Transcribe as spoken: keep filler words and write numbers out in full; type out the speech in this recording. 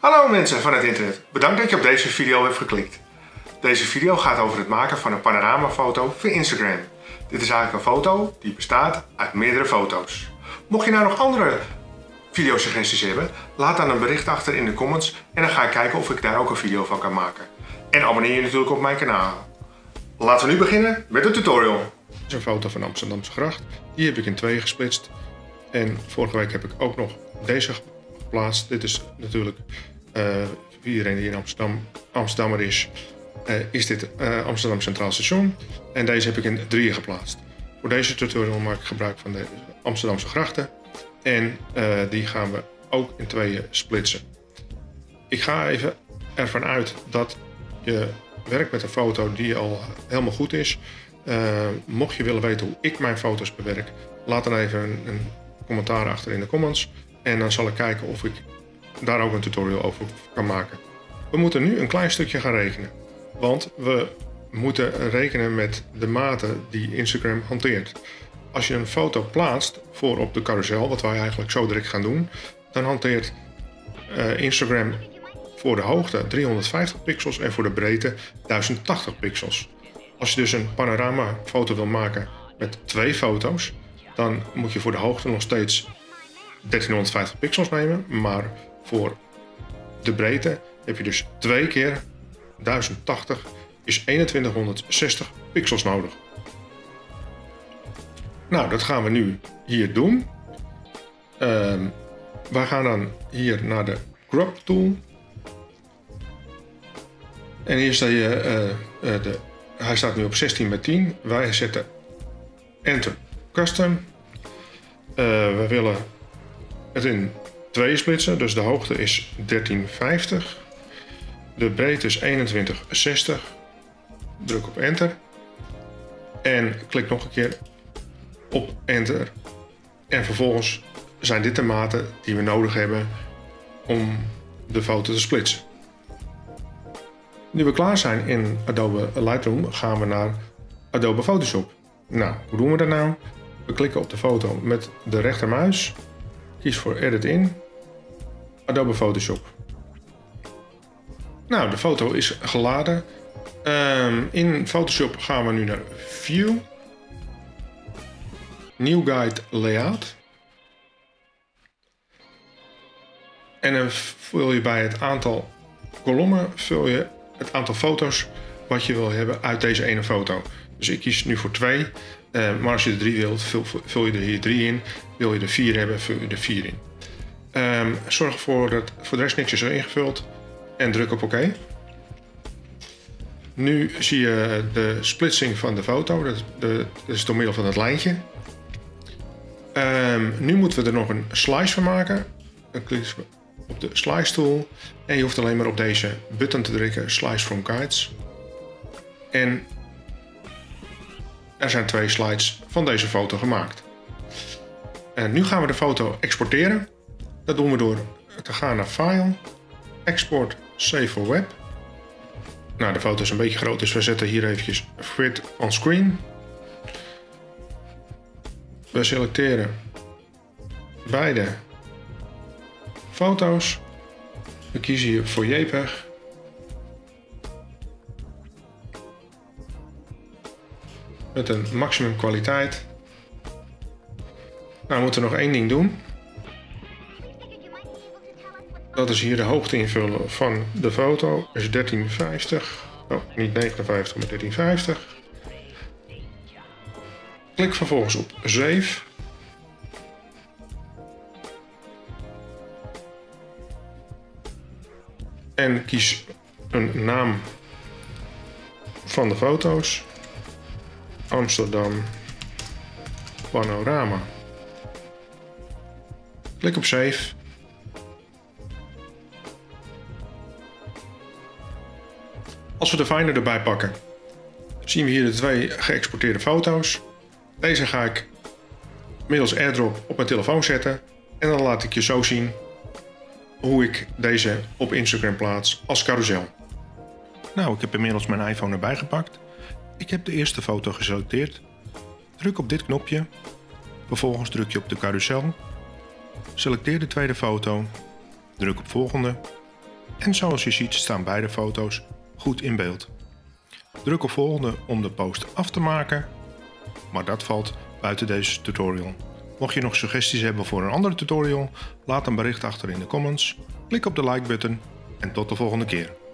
Hallo mensen van het internet, bedankt dat je op deze video hebt geklikt. Deze video gaat over het maken van een panoramafoto voor Instagram. Dit is eigenlijk een foto die bestaat uit meerdere foto's. Mocht je nou nog andere videosuggesties hebben, laat dan een bericht achter in de comments en dan ga ik kijken of ik daar ook een video van kan maken. En abonneer je natuurlijk op mijn kanaal. Laten we nu beginnen met de tutorial. Dit is een foto van Amsterdamse gracht. Die heb ik in twee gesplitst. En vorige week heb ik ook nog deze geplaatst. Dit is natuurlijk uh, voor iedereen die in Amsterdam, Amsterdammer is, uh, is dit uh, Amsterdam Centraal Station. En deze heb ik in drieën geplaatst. Voor deze tutorial maak ik gebruik van de Amsterdamse grachten. En uh, die gaan we ook in tweeën splitsen. Ik ga even ervan uit dat je werkt met een foto die al helemaal goed is. Uh, mocht je willen weten hoe ik mijn foto's bewerk, laat dan even een, een commentaar achter in de comments. En dan zal ik kijken of ik daar ook een tutorial over kan maken. We moeten nu een klein stukje gaan rekenen. Want we moeten rekenen met de mate die Instagram hanteert. Als je een foto plaatst voor op de carousel, wat wij eigenlijk zo direct gaan doen, dan hanteert uh, Instagram voor de hoogte driehonderdvijftig pixels en voor de breedte duizend tachtig pixels. Als je dus een panoramafoto wil maken met twee foto's, dan moet je voor de hoogte nog steeds dertienhonderdvijftig pixels nemen, maar voor de breedte heb je dus twee keer duizend tachtig is eenentwintighonderdzestig pixels nodig. Nou, dat gaan we nu hier doen. Um, wij gaan dan hier naar de crop tool. En hier sta je, uh, uh, de, hij staat nu op zestien bij tien. Wij zetten enter custom. Uh, we willen het in twee splitsen, dus de hoogte is dertienhonderdvijftig. De breedte is eenentwintighonderdzestig. Druk op enter. En klik nog een keer op enter. En vervolgens zijn dit de maten die we nodig hebben om de foto te splitsen. Nu we klaar zijn in Adobe Lightroom, gaan we naar Adobe Photoshop. Nou, hoe doen we dat nou? We klikken op de foto met de rechtermuis. Kies voor Edit in. Adobe Photoshop. Nou, de foto is geladen. Um, in Photoshop gaan we nu naar View. Nieuw guide layout. En dan vul je bij het aantal kolommen vul je het aantal foto's wat je wil hebben uit deze ene foto. Dus ik kies nu voor twee. Uh, maar als je er drie wilt, vul, vul je er hier drie in. Wil je er vier hebben, vul je er vier in. Um, zorg ervoor dat voor de rest niks is ingevuld. En druk op oké. Nu zie je de splitsing van de foto. Dat, dat is door middel van het lijntje. Um, nu moeten we er nog een slice van maken. Dan klikken we op de slice tool. En je hoeft alleen maar op deze button te drukken. Slice from guides. En er zijn twee slides van deze foto gemaakt. En nu gaan we de foto exporteren. Dat doen we door te gaan naar File. Export, Save for Web. Nou, de foto is een beetje groot, dus we zetten hier eventjes Fit on Screen. We selecteren beide foto's. We kiezen hier voor jpeg. Met een maximum kwaliteit. Nou, we moeten nog één ding doen. Dat is hier de hoogte invullen van de foto. Dus dertienhonderdvijftig. Oh, niet negenenvijftig, maar dertienhonderdvijftig. Klik vervolgens op Save. En kies een naam van de foto's. Amsterdam Panorama. Klik op Save. Als we de Finder erbij pakken, zien we hier de twee geëxporteerde foto's. Deze ga ik middels airdrop op mijn telefoon zetten. En dan laat ik je zo zien hoe ik deze op Instagram plaats als carousel. Nou, ik heb inmiddels mijn iPhone erbij gepakt. Ik heb de eerste foto geselecteerd. Druk op dit knopje. Vervolgens druk je op de carousel. Selecteer de tweede foto. Druk op volgende. En zoals je ziet staan beide foto's goed in beeld. Druk op volgende om de post af te maken, maar dat valt buiten deze tutorial. Mocht je nog suggesties hebben voor een andere tutorial, laat een bericht achter in de comments. Klik op de like-button en tot de volgende keer.